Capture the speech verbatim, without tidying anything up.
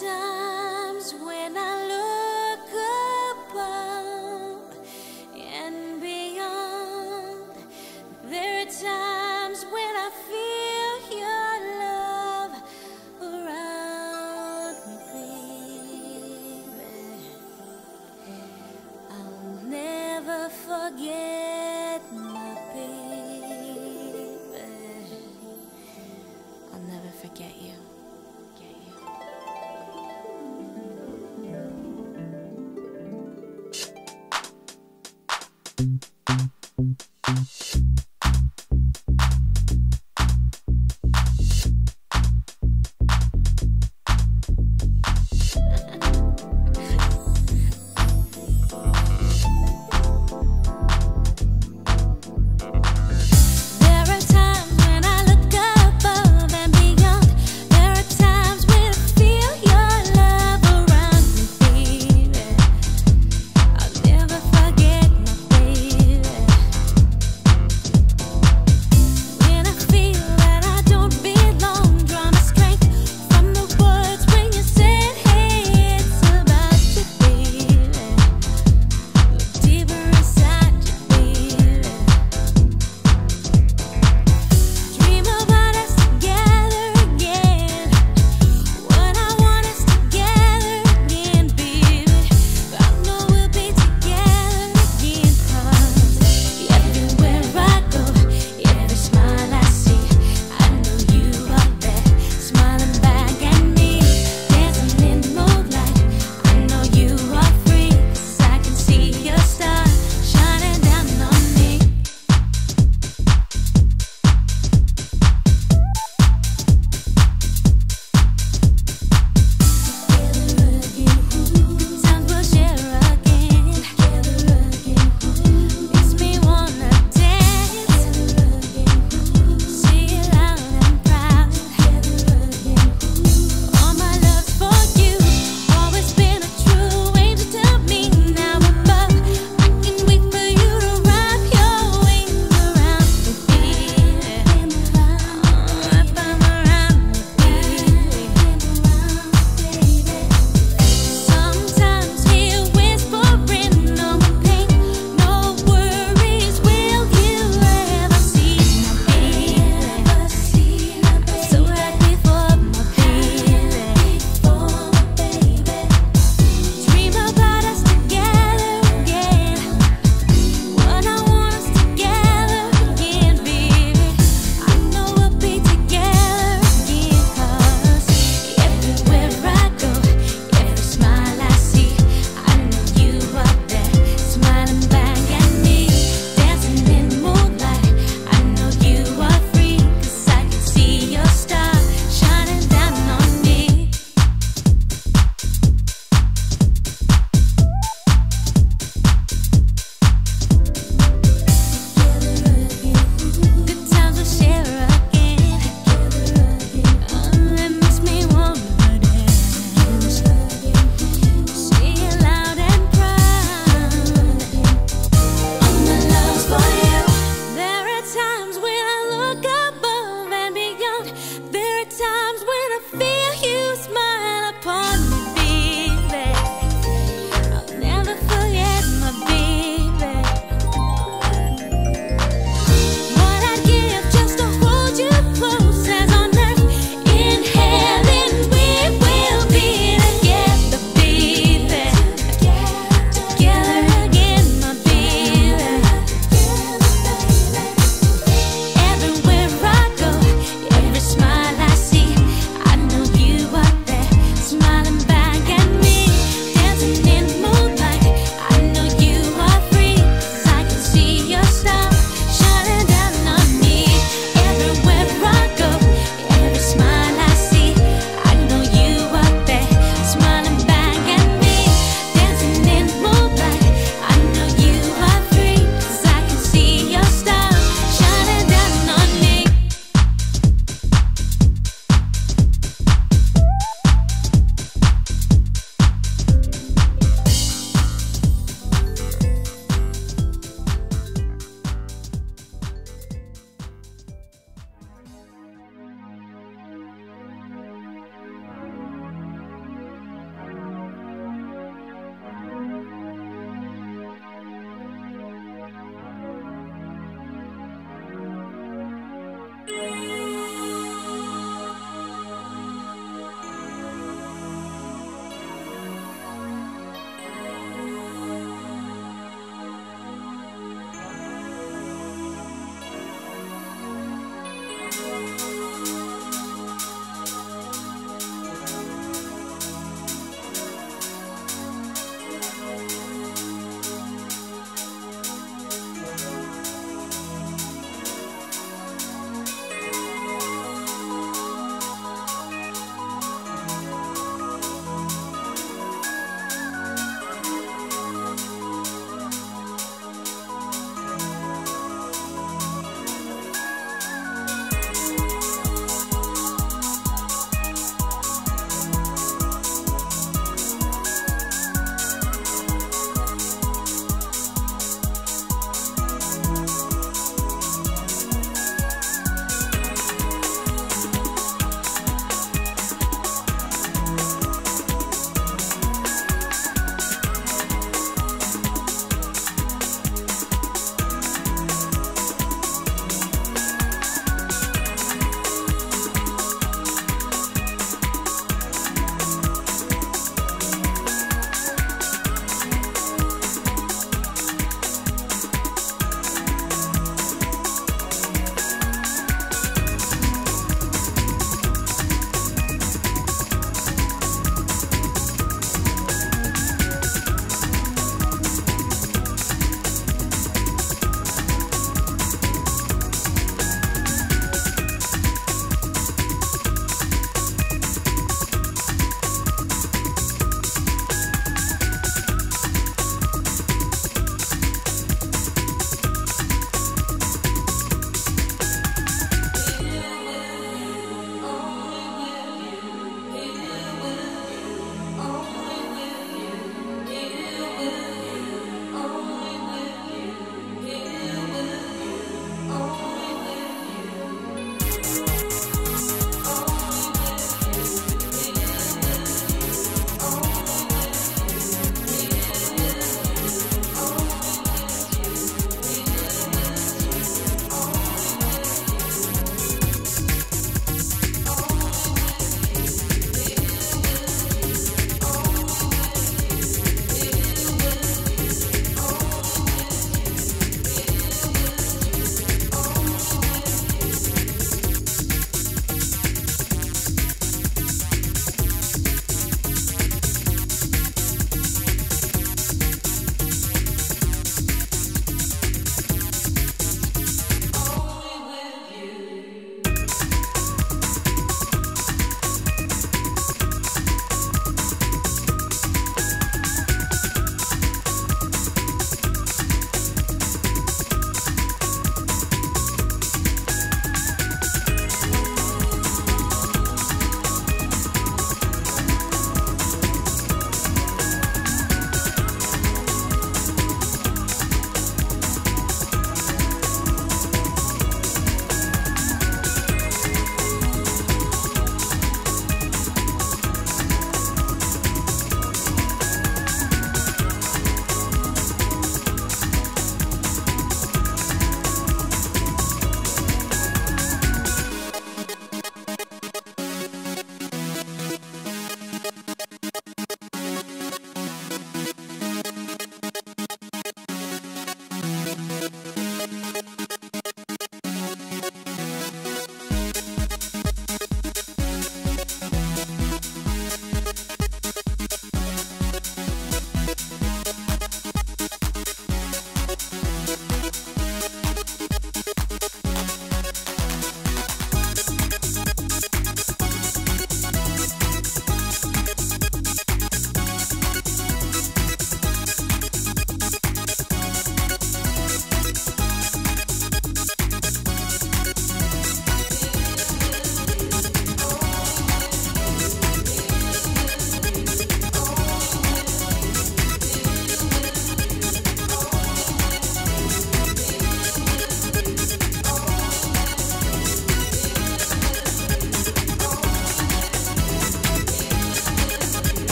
times when I look above and beyond, there are times when I feel your love around me, baby. I'll never forget